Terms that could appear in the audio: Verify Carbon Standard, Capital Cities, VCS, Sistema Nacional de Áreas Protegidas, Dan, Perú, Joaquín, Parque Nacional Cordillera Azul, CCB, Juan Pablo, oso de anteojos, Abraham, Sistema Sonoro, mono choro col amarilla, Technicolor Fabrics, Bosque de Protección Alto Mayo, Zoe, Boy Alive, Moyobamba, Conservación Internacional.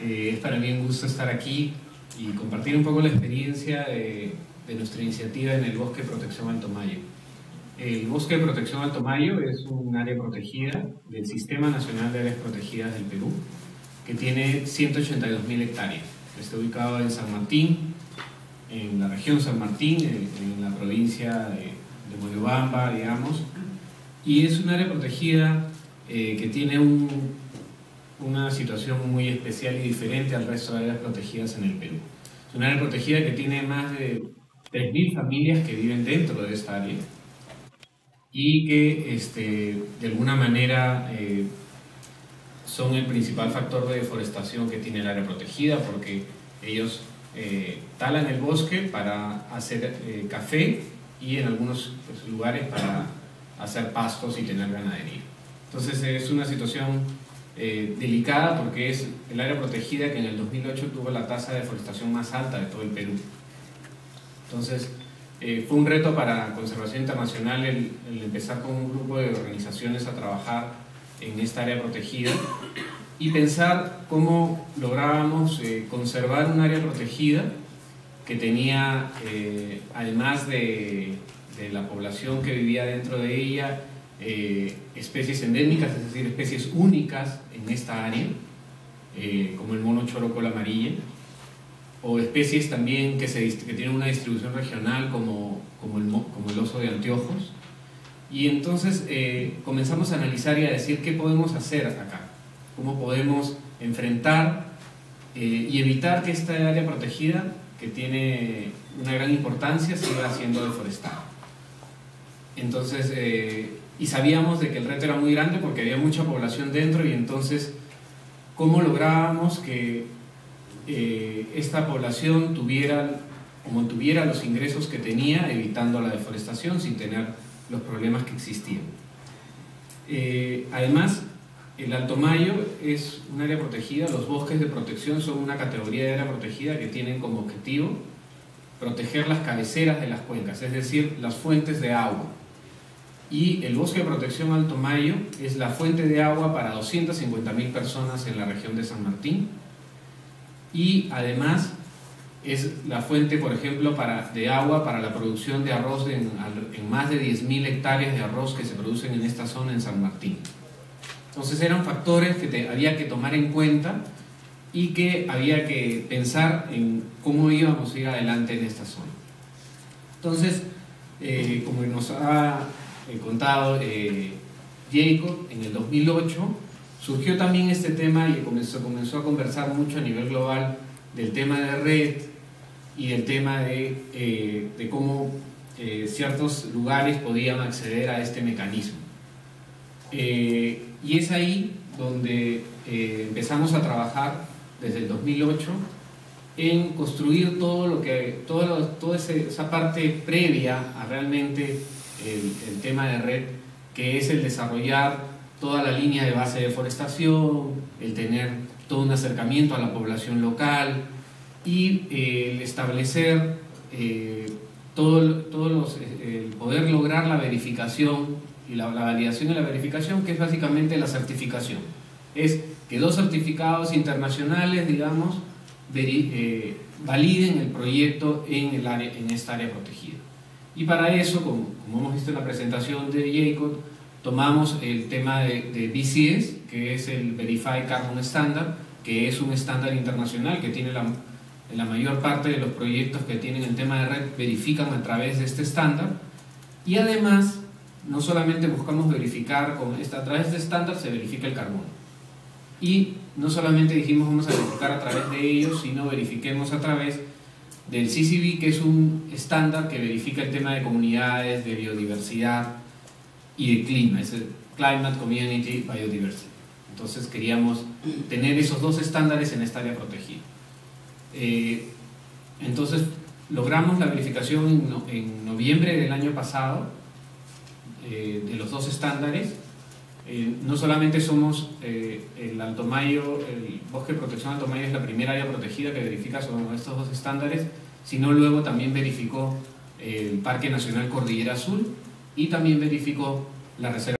Es para mí un gusto estar aquí y compartir un poco la experiencia de nuestra iniciativa en el Bosque de Protección Alto Mayo. El Bosque de Protección Alto Mayo es un área protegida del Sistema Nacional de Áreas Protegidas del Perú, que tiene 182.000 hectáreas. Está ubicado en San Martín, en la región San Martín, en la provincia de Moyobamba, digamos, y es un área protegida que tiene una situación muy especial y diferente al resto de áreas protegidas en el Perú. Es una área protegida que tiene más de 3.000 familias que viven dentro de esta área y que de alguna manera son el principal factor de deforestación que tiene el área protegida, porque ellos talan el bosque para hacer café y en algunos lugares para hacer pastos y tener ganadería. Entonces es una situación delicada, porque es el área protegida que en el 2008 tuvo la tasa de deforestación más alta de todo el Perú. Entonces fue un reto para Conservación Internacional el empezar con un grupo de organizaciones a trabajar en esta área protegida y pensar cómo lográbamos conservar un área protegida que tenía, además de la población que vivía dentro de ella, especies endémicas, es decir, especies únicas en esta área, como el mono choro col amarilla, o especies también que tienen una distribución regional como el oso de anteojos. Y entonces comenzamos a analizar y a decir qué podemos hacer acá, cómo podemos enfrentar y evitar que esta área protegida, que tiene una gran importancia, siga siendo deforestada. Entonces y sabíamos de que el reto era muy grande porque había mucha población dentro, y entonces cómo lográbamos que esta población mantuviera los ingresos que tenía, evitando la deforestación sin tener los problemas que existían. Además, el Alto Mayo es un área protegida, los bosques de protección son una categoría de área protegida que tienen como objetivo proteger las cabeceras de las cuencas, es decir, las fuentes de agua. Y el Bosque de Protección Alto Mayo es la fuente de agua para 250.000 personas en la región de San Martín, y además es la fuente, por ejemplo, de agua para la producción de arroz en más de 10.000 hectáreas de arroz que se producen en esta zona en San Martín. Entonces eran factores que había que tomar en cuenta y que había que pensar en cómo íbamos a ir adelante en esta zona. Entonces, como nos ha contado Jacob, en el 2008 surgió también este tema y comenzó a conversar mucho a nivel global del tema de REDD y del tema de cómo ciertos lugares podían acceder a este mecanismo. Y es ahí donde empezamos a trabajar desde el 2008 en construir toda esa parte previa a realmente el tema de REDD, que es el desarrollar toda la línea de base de deforestación, el tener todo un acercamiento a la población local y el establecer el poder lograr la verificación y la validación y la verificación, que es básicamente la certificación. Es que dos certificados internacionales, digamos, validen el proyecto en esta área protegida. Y para eso, como hemos visto en la presentación de Jacob, tomamos el tema de VCS, que es el Verify Carbon Standard, que es un estándar internacional que tiene la mayor parte de los proyectos que tienen el tema de REDD verifican a través de este estándar. Y además, no solamente buscamos verificar a través de estándar se verifica el carbono. Y no solamente dijimos vamos a verificar a través de ellos, sino verifiquemos a través del CCB, que es un estándar que verifica el tema de comunidades, de biodiversidad y de clima, es el Climate, Community, Biodiversity. Entonces queríamos tener esos dos estándares en esta área protegida. Entonces logramos la verificación en noviembre del año pasado de los dos estándares. No solamente somos el Alto Mayo, el Bosque de Protección Alto Mayo es la primera área protegida que verifica sobre estos dos estándares, sino luego también verificó el Parque Nacional Cordillera Azul y también verificó la Reserva